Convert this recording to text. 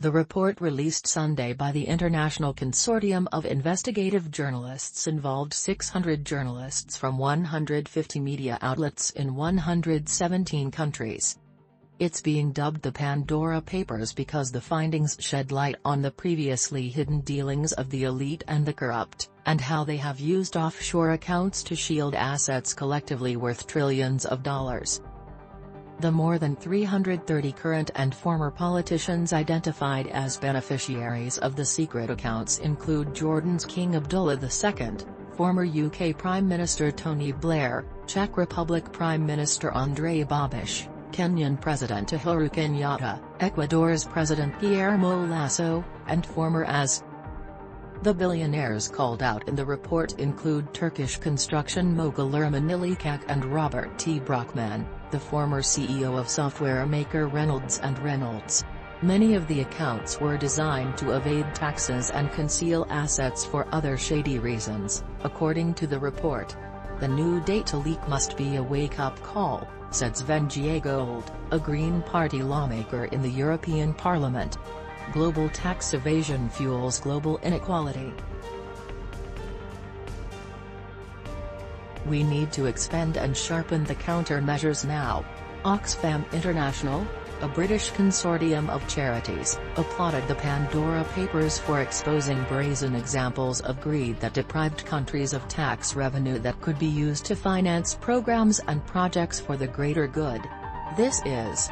The report released Sunday by the International Consortium of Investigative Journalists involved 600 journalists from 150 media outlets in 117 countries. It's being dubbed the Pandora Papers because the findings shed light on the previously hidden dealings of the elite and the corrupt, and how they have used offshore accounts to shield assets collectively worth trillions of dollars. The more than 330 current and former politicians identified as beneficiaries of the secret accounts include Jordan's King Abdullah II, former UK Prime Minister Tony Blair, Czech Republic Prime Minister Andrej Babis, Kenyan President Uhuru Kenyatta, Ecuador's President Guillermo Lasso, and former AS. The billionaires called out in the report include Turkish construction mogul Erman Ilicak and Robert T. Brockman, the former CEO of software maker Reynolds & Reynolds. Many of the accounts were designed to evade taxes and conceal assets for other shady reasons, according to the report. The new data leak must be a wake-up call, said Sven Giegold, a Green Party lawmaker in the European Parliament. Global tax evasion fuels global inequality. We need to expand and sharpen the countermeasures now. Oxfam International, a British consortium of charities, applauded the Pandora Papers for exposing brazen examples of greed that deprived countries of tax revenue that could be used to finance programs and projects for the greater good. This is